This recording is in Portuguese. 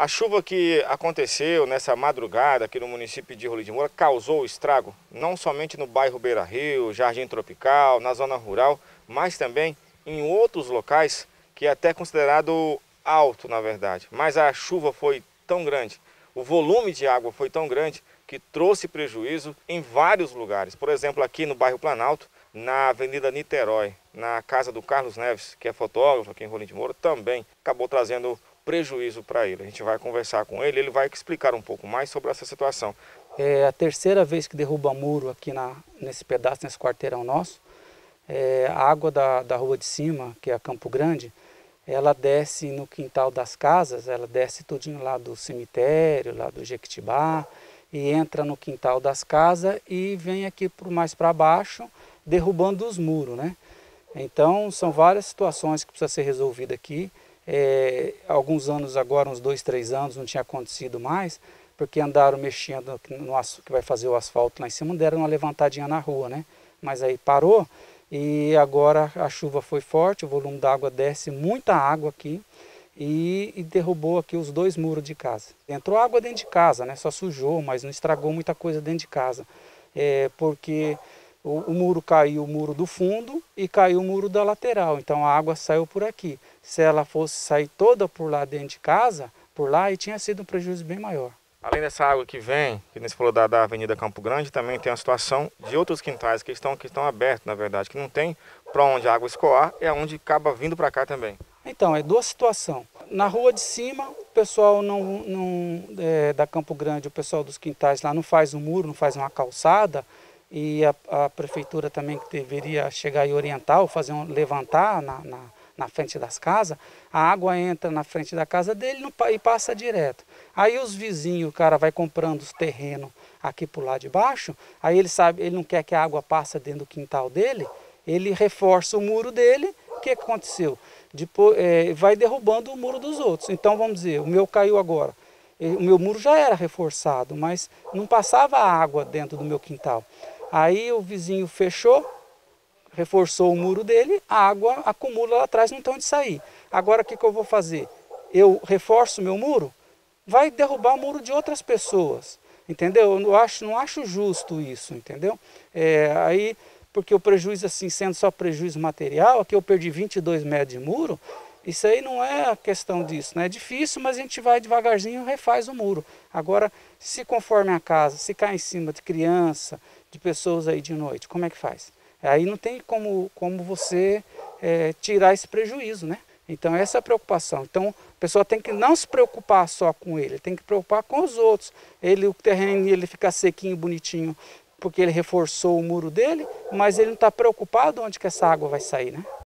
A chuva que aconteceu nessa madrugada aqui no município de Rolim de Moura causou estrago não somente no bairro Beira Rio, Jardim Tropical, na zona rural, mas também em outros locais que é até considerado alto, na verdade. Mas a chuva foi tão grande, o volume de água foi tão grande que trouxe prejuízo em vários lugares. Por exemplo, aqui no bairro Planalto, na Avenida Niterói, na casa do Carlos Neves, que é fotógrafo aqui em Rolim de Moura, também acabou trazendo prejuízo para ele. A gente vai conversar com ele, ele vai explicar um pouco mais sobre essa situação. É a terceira vez que derruba muro aqui nesse pedaço, nesse quarteirão nosso. A água da rua de cima, que é a Campo Grande, ela desce no quintal das casas, ela desce tudinho lá do cemitério, lá do Jequitibá, e entra no quintal das casas e vem aqui mais para baixo, derrubando os muros, né? Então, são várias situações que precisam ser resolvidas aqui. Alguns anos agora, uns 2, 3 anos, não tinha acontecido mais, porque andaram mexendo no asfalto, que vai fazer o asfalto lá em cima, deram uma levantadinha na rua, né? Mas aí parou e agora a chuva foi forte, o volume da água desce, muita água aqui, e derrubou aqui os 2 muros de casa. Entrou água dentro de casa, né? Só sujou, mas não estragou muita coisa dentro de casa, porque o muro caiu, o muro do fundo, e caiu o muro da lateral, então a água saiu por aqui. Se ela fosse sair toda por lá dentro de casa, por lá, e tinha sido um prejuízo bem maior. Além dessa água que vem, que nesse falou da Avenida Campo Grande, também tem a situação de outros quintais que estão abertos, na verdade, que não tem para onde a água escoar, é onde acaba vindo para cá também. Então, é duas situações. Na rua de cima, o pessoal da Campo Grande, o pessoal dos quintais lá não faz um muro, não faz uma calçada, e a prefeitura também que deveria chegar e orientar, ou fazer levantar na frente das casas, a água entra na frente da casa dele e passa direto. Aí os vizinhos, o cara vai comprando os terrenos aqui por lá de baixo, aí ele não quer que a água passe dentro do quintal dele, ele reforça o muro dele. O que aconteceu? Depois, vai derrubando o muro dos outros. Então, vamos dizer, o meu caiu agora. O meu muro já era reforçado, mas não passava água dentro do meu quintal. Aí o vizinho fechou, reforçou o muro dele, a água acumula lá atrás, não tem onde sair. Agora o que eu vou fazer? Eu reforço o meu muro? Vai derrubar o muro de outras pessoas, entendeu? Eu não acho justo isso, entendeu? Aí, porque o prejuízo assim, sendo só prejuízo material, aqui eu perdi 22 metros de muro, isso aí não é a questão disso, né? É difícil, mas a gente vai devagarzinho e refaz o muro. Agora, se conforme a casa, se cai em cima de criança, de pessoas aí de noite, como é que faz? Aí não tem como você tirar esse prejuízo, né? Então essa é a preocupação. Então a pessoa tem que não se preocupar só com ele, tem que preocupar com os outros. O terreno ele fica sequinho, bonitinho, porque ele reforçou o muro dele, mas ele não está preocupado onde que essa água vai sair, né?